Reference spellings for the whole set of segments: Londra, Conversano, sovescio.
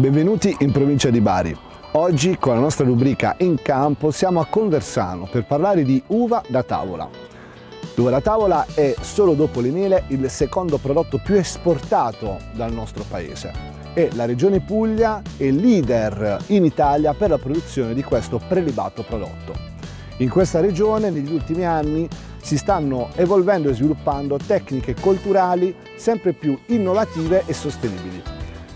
Benvenuti in provincia di Bari. Oggi con la nostra rubrica In Campo siamo a Conversano per parlare di uva da tavola. L'uva da tavola è, solo dopo le mele, il secondo prodotto più esportato dal nostro paese e la regione Puglia è leader in Italia per la produzione di questo prelibato prodotto. In questa regione negli ultimi anni si stanno evolvendo e sviluppando tecniche colturali sempre più innovative e sostenibili.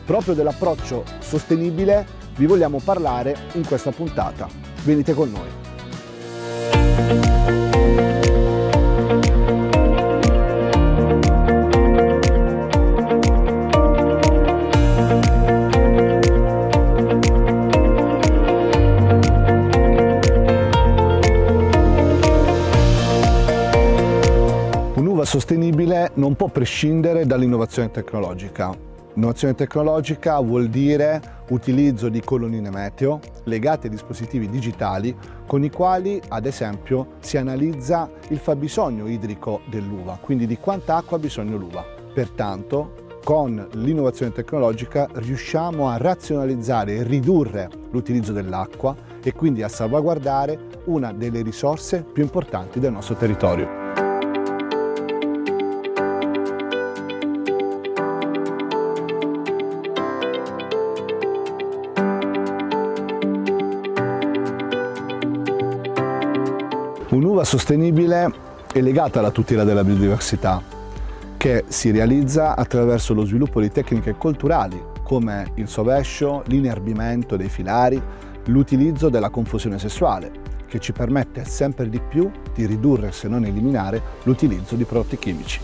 Proprio dell'approccio sostenibile vi vogliamo parlare in questa puntata. Venite con noi. Un'uva sostenibile non può prescindere dall'innovazione tecnologica. Innovazione tecnologica vuol dire utilizzo di colonnine meteo legate a dispositivi digitali con i quali, ad esempio, si analizza il fabbisogno idrico dell'uva, quindi di quanta acqua ha bisogno l'uva. Pertanto, con l'innovazione tecnologica riusciamo a razionalizzare e ridurre l'utilizzo dell'acqua e quindi a salvaguardare una delle risorse più importanti del nostro territorio. Un'uva sostenibile è legata alla tutela della biodiversità, che si realizza attraverso lo sviluppo di tecniche colturali come il sovescio, l'inerbimento dei filari, l'utilizzo della confusione sessuale, che ci permette sempre di più di ridurre, se non eliminare, l'utilizzo di prodotti chimici.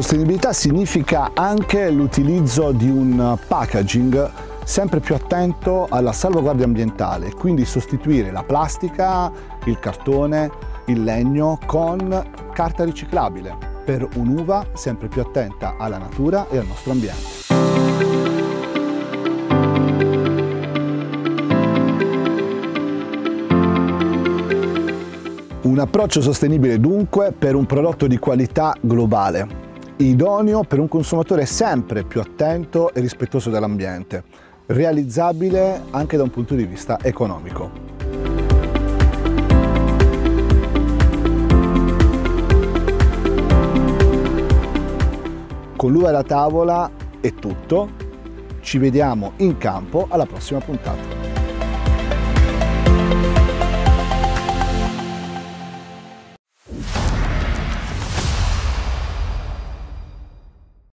Sostenibilità significa anche l'utilizzo di un packaging sempre più attento alla salvaguardia ambientale, quindi sostituire la plastica, il cartone, il legno con carta riciclabile per un'uva sempre più attenta alla natura e al nostro ambiente. Un approccio sostenibile dunque per un prodotto di qualità globale, idoneo per un consumatore sempre più attento e rispettoso dell'ambiente, realizzabile anche da un punto di vista economico. Con l'uva da tavola è tutto, ci vediamo in campo alla prossima puntata.